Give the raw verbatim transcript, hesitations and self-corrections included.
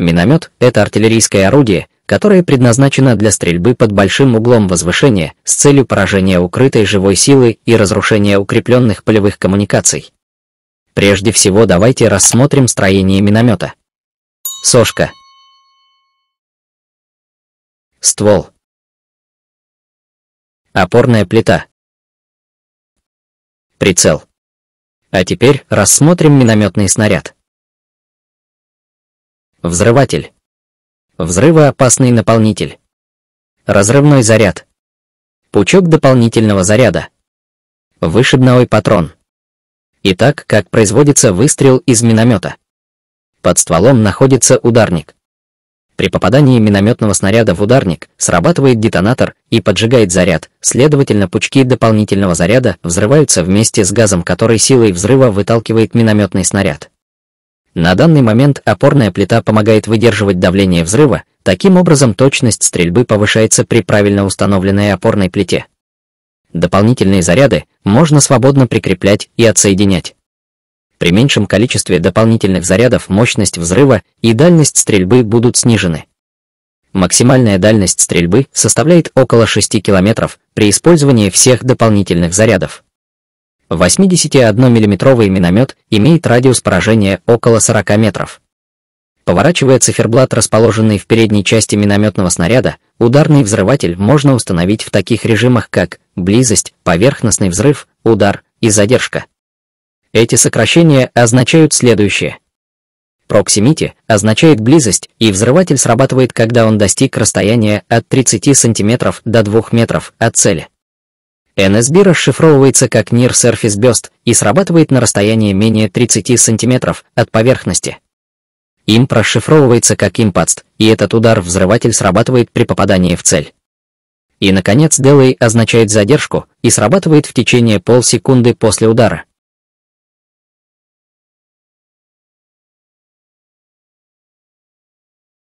Миномет — это артиллерийское орудие, которое предназначено для стрельбы под большим углом возвышения с целью поражения укрытой живой силы и разрушения укрепленных полевых коммуникаций. Прежде всего давайте рассмотрим строение миномета. Сошка. Ствол. Опорная плита. Прицел. А теперь рассмотрим минометный снаряд. Взрыватель. Взрывоопасный наполнитель. Разрывной заряд. Пучок дополнительного заряда. Вышибной патрон. Итак, как производится выстрел из миномета. Под стволом находится ударник. При попадании минометного снаряда в ударник срабатывает детонатор и поджигает заряд, следовательно, пучки дополнительного заряда взрываются вместе с газом, который силой взрыва выталкивает минометный снаряд. На данный момент опорная плита помогает выдерживать давление взрыва, таким образом точность стрельбы повышается при правильно установленной опорной плите. Дополнительные заряды можно свободно прикреплять и отсоединять. При меньшем количестве дополнительных зарядов мощность взрыва и дальность стрельбы будут снижены. Максимальная дальность стрельбы составляет около шести километров при использовании всех дополнительных зарядов. восьмидесятимиллиметровый миномет имеет радиус поражения около сорока метров. Поворачивая циферблат, расположенный в передней части минометного снаряда, ударный взрыватель можно установить в таких режимах, как близость, поверхностный взрыв, удар и задержка. Эти сокращения означают следующее. Proximity означает близость, и взрыватель срабатывает, когда он достиг расстояния от тридцати сантиметров до двух метров от цели. эн эс би расшифровывается как Near Surface Burst и срабатывает на расстоянии менее тридцати сантиметров от поверхности. имп расшифровывается как Impact, и этот удар взрыватель срабатывает при попадании в цель. И, наконец, Delay означает задержку и срабатывает в течение полсекунды после удара.